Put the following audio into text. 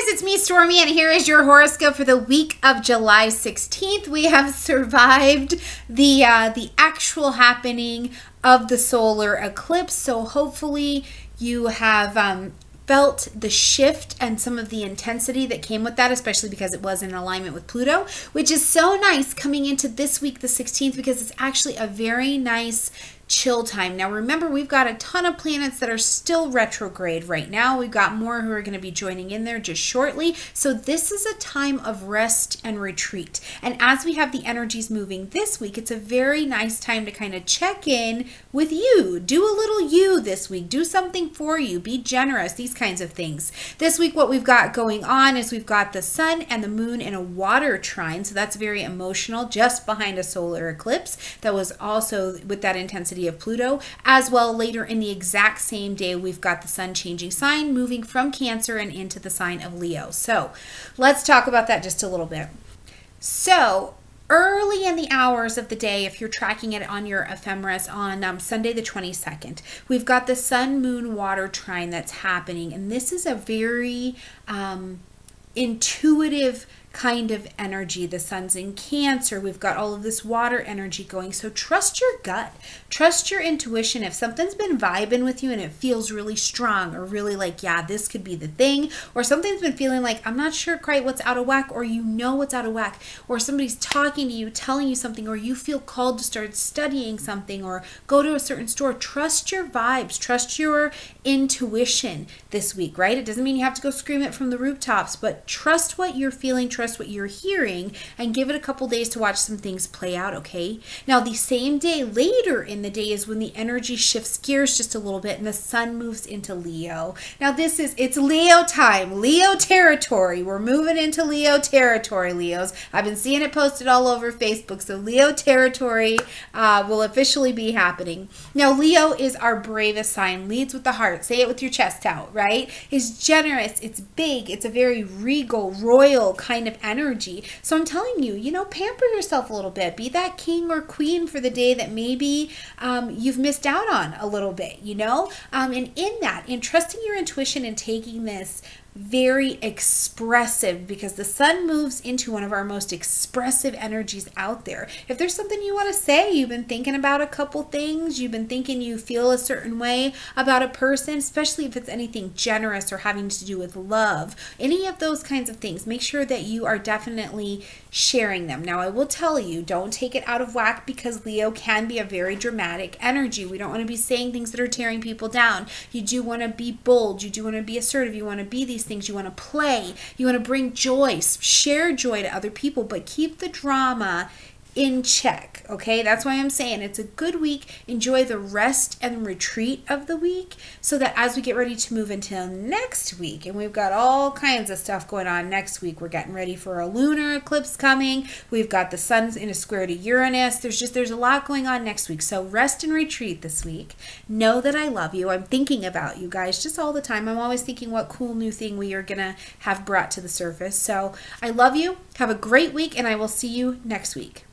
guys, it's me, Stormie, and here is your horoscope for the week of July 16th. We have survived the actual happening of the solar eclipse, so hopefully you have felt the shift and some of the intensity that came with that, especially because it was in alignment with Pluto, which is so nice coming into this week, the 16th, because it's actually a very nice chill time. Now remember, we've got a ton of planets that are still retrograde right now. We've got more who are going to be joining in there just shortly. So this is a time of rest and retreat. And as we have the energies moving this week, it's a very nice time to kind of check in with you. Do a little you this week. Do something for you. Be generous. These kinds of things. This week what we've got going on is we've got the sun and the moon in a water trine. So that's very emotional, just behind a solar eclipse that was also with that intensity of Pluto. As well, later in the exact same day, we've got the sun changing sign, moving from Cancer and into the sign of Leo. So let's talk about that just a little bit. So early in the hours of the day, if you're tracking it on your ephemeris on Sunday the 22nd, we've got the sun, moon, water trine that's happening. And this is a very intuitive kind of energy. The sun's in Cancer. We've got all of this water energy going. So trust your gut, trust your intuition. If something's been vibing with you and it feels really strong or really like, yeah, this could be the thing, or something's been feeling like, I'm not sure quite what's out of whack, or you know what's out of whack, or somebody's talking to you, telling you something, or you feel called to start studying something or go to a certain store, trust your vibes, trust your intuition this week, right? It doesn't mean you have to go scream it from the rooftops, but trust what you're feeling, trust what you're hearing, and give it a couple days to watch some things play out, okay? Now, the same day later in the day is when the energy shifts gears just a little bit and the sun moves into Leo. Now, it's Leo time, Leo territory. We're moving into Leo territory, Leos. I've been seeing it posted all over Facebook, so Leo territory will officially be happening. Now, Leo is our bravest sign, leads with the heart. Say it with your chest out, right? It's generous, it's big, it's a very regal, royal kind of energy. So I'm telling you, pamper yourself a little bit. Be that king or queen for the day that maybe you've missed out on a little bit, and in that, in trusting your intuition and taking this very expressive, because the sun moves into one of our most expressive energies out there. If there's something you want to say, you've been thinking about a couple things, you've been thinking you feel a certain way about a person, especially if it's anything generous or having to do with love, any of those kinds of things, make sure that you are definitely sharing them. Now, I will tell you, don't take it out of whack, because Leo can be a very dramatic energy. We don't want to be saying things that are tearing people down. You do want to be bold. You do want to be assertive. You want to be these things. You want to play. You want to bring joy, share joy to other people, but keep the drama in check, okay? That's why I'm saying it's a good week. Enjoy the rest and retreat of the week, so that as we get ready to move into next week, and we've got all kinds of stuff going on next week. We're getting ready for a lunar eclipse coming. We've got the sun's in a square to Uranus. There's a lot going on next week. So rest and retreat this week. Know that I love you. I'm thinking about you guys just all the time. I'm always thinking what cool new thing we are gonna have brought to the surface. So I love you. Have a great week, and I will see you next week.